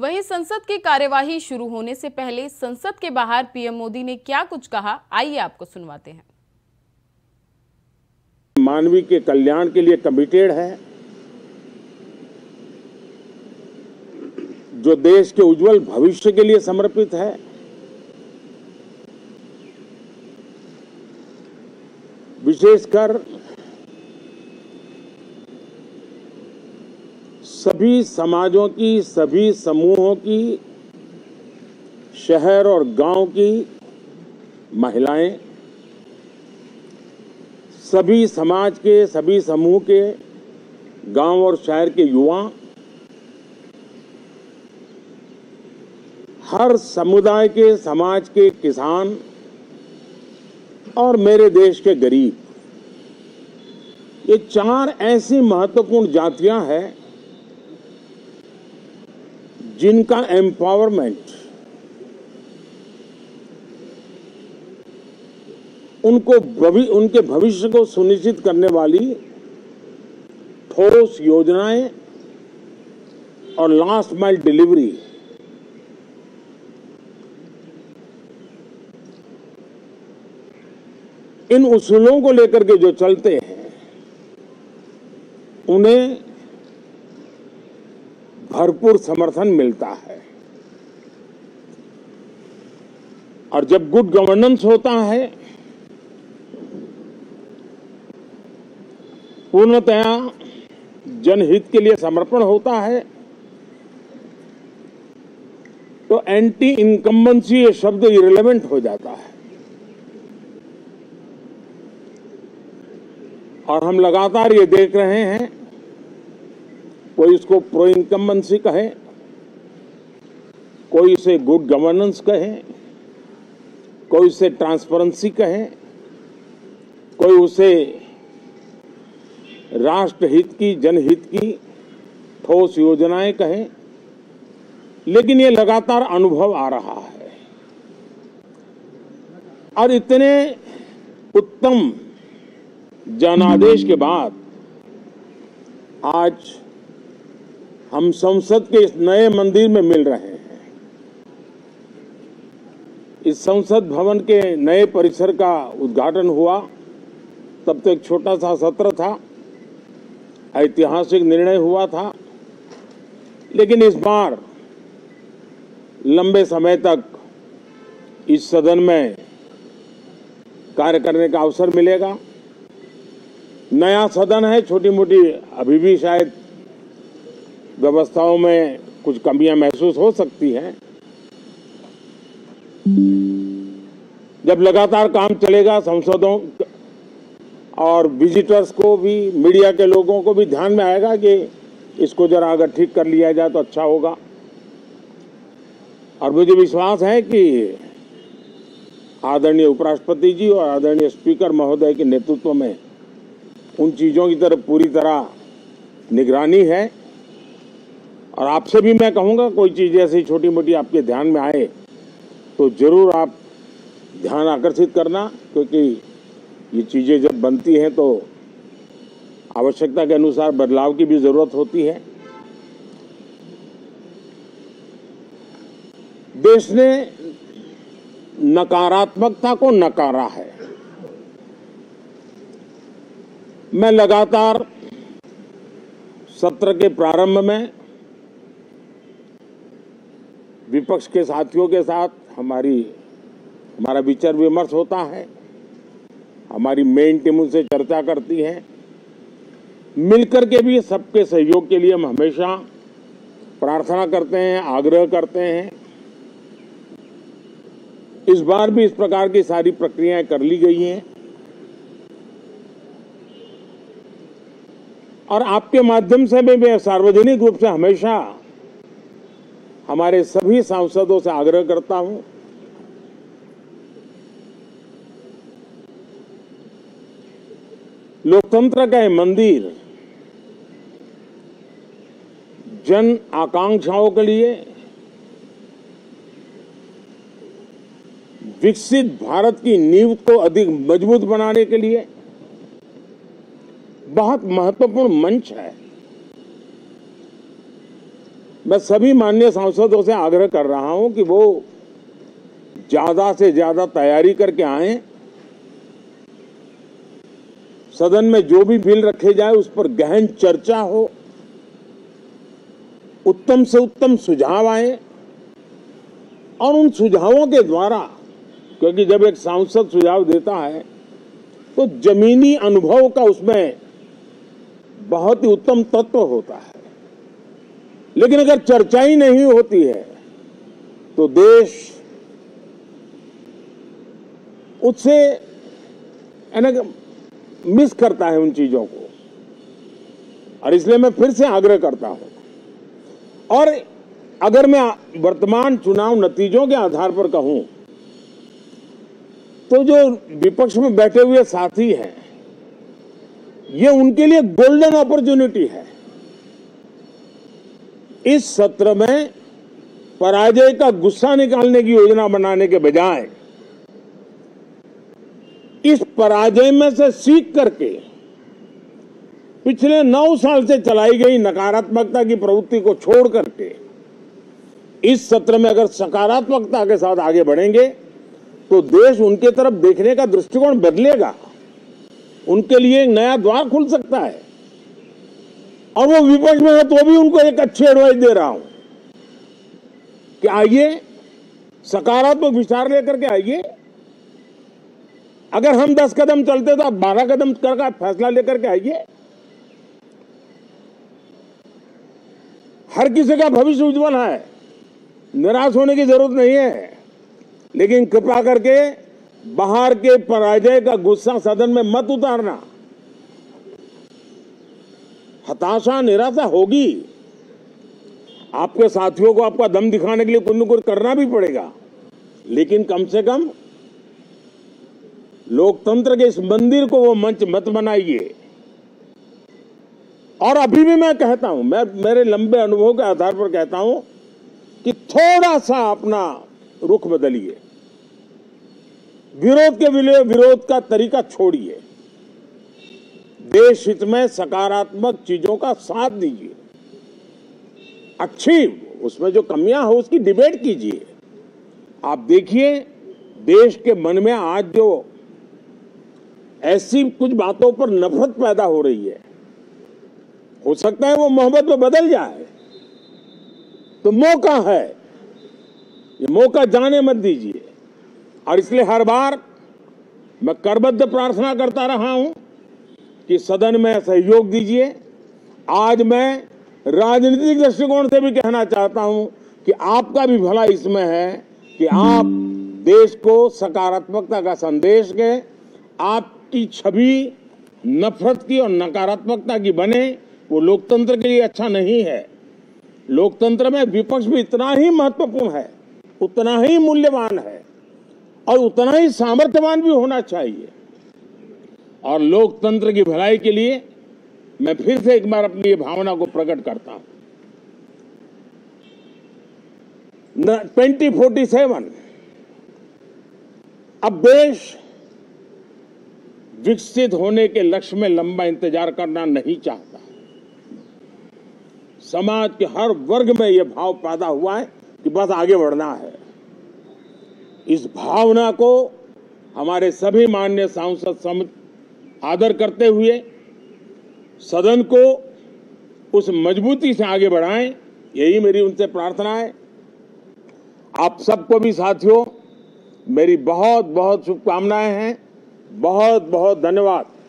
वहीं संसद की कार्यवाही शुरू होने से पहले संसद के बाहर पीएम मोदी ने क्या कुछ कहा, आइए आपको सुनवाते हैं। मानवी के कल्याण के लिए कमिटेड है, जो देश के उज्जवल भविष्य के लिए समर्पित है, विशेषकर सभी समाजों की, सभी समूहों की, शहर और गांव की महिलाएं, सभी समाज के, सभी समूह के, गांव और शहर के युवा, हर समुदाय के, समाज के किसान और मेरे देश के गरीब, ये चार ऐसी महत्वपूर्ण जातियां हैं जिनका एम्पावरमेंट, उनके भविष्य को सुनिश्चित करने वाली ठोस योजनाएं और लास्ट माइल डिलीवरी, इन उसूलों को लेकर के जो चलते हैं, उन्हें भरपूर समर्थन मिलता है। और जब गुड गवर्नेंस होता है, पूर्णतया जनहित के लिए समर्पण होता है, तो एंटी इनकम्बेंसी ये शब्द इरेलेवेंट हो जाता है। और हम लगातार ये देख रहे हैं, कोई इसको प्रो इनकम्बेंसी कहे, कोई इसे गुड गवर्नेंस कहे, कोई इसे ट्रांसपेरेंसी कहे, कोई उसे राष्ट्रहित की, जनहित की ठोस योजनाएं कहे, लेकिन ये लगातार अनुभव आ रहा है। और इतने उत्तम जनादेश के बाद आज हम संसद के इस नए मंदिर में मिल रहे हैं। इस संसद भवन के नए परिसर का उद्घाटन हुआ, तब तो एक छोटा सा सत्र था, ऐतिहासिक निर्णय हुआ था, लेकिन इस बार लंबे समय तक इस सदन में कार्य करने का अवसर मिलेगा। नया सदन है, छोटी मोटी अभी भी शायद व्यवस्थाओं में कुछ कमियां महसूस हो सकती हैं। जब लगातार काम चलेगा, सांसदों और विजिटर्स को भी, मीडिया के लोगों को भी ध्यान में आएगा कि इसको जरा अगर ठीक कर लिया जाए तो अच्छा होगा। और मुझे विश्वास है कि आदरणीय उपराष्ट्रपति जी और आदरणीय स्पीकर महोदय के नेतृत्व में उन चीज़ों की तरफ पूरी तरह निगरानी है। और आपसे भी मैं कहूँगा, कोई चीज़ ऐसी छोटी मोटी आपके ध्यान में आए तो ज़रूर आप ध्यान आकर्षित करना, क्योंकि ये चीज़ें जब बनती हैं तो आवश्यकता के अनुसार बदलाव की भी ज़रूरत होती है। देश ने नकारात्मकता को नकारा है। मैं लगातार सत्र के प्रारंभ में विपक्ष के साथियों के साथ हमारा विचार विमर्श होता है, हमारी मेन टीम उनसे चर्चा करती है, मिलकर के भी सबके सहयोग के लिए हम हमेशा प्रार्थना करते हैं, आग्रह करते हैं। इस बार भी इस प्रकार की सारी प्रक्रियाएं कर ली गई हैं। और आपके माध्यम से भी मैं सार्वजनिक रूप से हमेशा हमारे सभी सांसदों से आग्रह करता हूं, लोकतंत्र का यह मंदिर जन आकांक्षाओं के लिए, विकसित भारत की नींव को अधिक मजबूत बनाने के लिए बहुत महत्वपूर्ण मंच है। मैं सभी माननीय सांसदों से आग्रह कर रहा हूं कि वो ज्यादा से ज्यादा तैयारी करके आएं, सदन में जो भी बिल रखे जाए उस पर गहन चर्चा हो, उत्तम से उत्तम सुझाव आए और उन सुझावों के द्वारा, क्योंकि जब एक सांसद सुझाव देता है तो जमीनी अनुभव का उसमें बहुत ही उत्तम तत्व होता है। लेकिन अगर चर्चा ही नहीं होती है तो देश उससे मिस करता है उन चीजों को, और इसलिए मैं फिर से आग्रह करता हूं। और अगर मैं वर्तमान चुनाव नतीजों के आधार पर कहूं तो जो विपक्ष में बैठे हुए साथी हैं, ये उनके लिए गोल्डन अपॉर्चुनिटी है। इस सत्र में पराजय का गुस्सा निकालने की योजना बनाने के बजाय इस पराजय में से सीख करके पिछले 9 साल से चलाई गई नकारात्मकता की प्रवृत्ति को छोड़ करके इस सत्र में अगर सकारात्मकता के साथ आगे बढ़ेंगे तो देश उनके तरफ देखने का दृष्टिकोण बदलेगा, उनके लिए एक नया द्वार खुल सकता है। और वो विपक्ष में है तो भी उनको एक अच्छी एडवाइस दे रहा हूं कि आइए सकारात्मक विचार लेकर के आइए। अगर हम 10 कदम चलते तो आप 12 कदम करके फैसला लेकर के आइए। हर किसी का भविष्य उज्जवल है, निराश होने की जरूरत नहीं है, लेकिन कृपा करके बाहर के पराजय का गुस्सा सदन में मत उतारना। हताशा निराशा होगी, आपके साथियों को आपका दम दिखाने के लिए कुछ न कुछ करना भी पड़ेगा, लेकिन कम से कम लोकतंत्र के इस मंदिर को वो मंच मत बनाइए। और अभी भी मैं कहता हूं, मैं मेरे लंबे अनुभव के आधार पर कहता हूं कि थोड़ा सा अपना रुख बदलिए, विरोध के विरोध का तरीका छोड़िए, देश हित में सकारात्मक चीजों का साथ दीजिए, अच्छी उसमें जो कमियां हो उसकी डिबेट कीजिए। आप देखिए देश के मन में आज जो ऐसी कुछ बातों पर नफरत पैदा हो रही है, हो सकता है वो मोहब्बत में बदल जाए। तो मौका है, ये मौका जाने मत दीजिए। और इसलिए हर बार मैं करबद्ध प्रार्थना करता रहा हूं कि सदन में सहयोग दीजिए। आज मैं राजनीतिक दृष्टिकोण से भी कहना चाहता हूं कि आपका भी भला इसमें है कि आप देश को सकारात्मकता का संदेश दें, आपकी छवि नफरत की और नकारात्मकता की बने, वो लोकतंत्र के लिए अच्छा नहीं है। लोकतंत्र में विपक्ष भी इतना ही महत्वपूर्ण है, उतना ही मूल्यवान है और उतना ही सामर्थ्यवान भी होना चाहिए। और लोकतंत्र की भलाई के लिए मैं फिर से एक बार अपनी ये भावना को प्रकट करता हूं। 2047 अब देश विकसित होने के लक्ष्य में लंबा इंतजार करना नहीं चाहता। समाज के हर वर्ग में यह भाव पैदा हुआ है कि बस आगे बढ़ना है। इस भावना को हमारे सभी माननीय सांसद आदर करते हुए सदन को उस मजबूती से आगे बढ़ाएं, यही मेरी उनसे प्रार्थना है। आप सबको भी साथियों मेरी बहुत बहुत शुभकामनाएं हैं। बहुत बहुत धन्यवाद।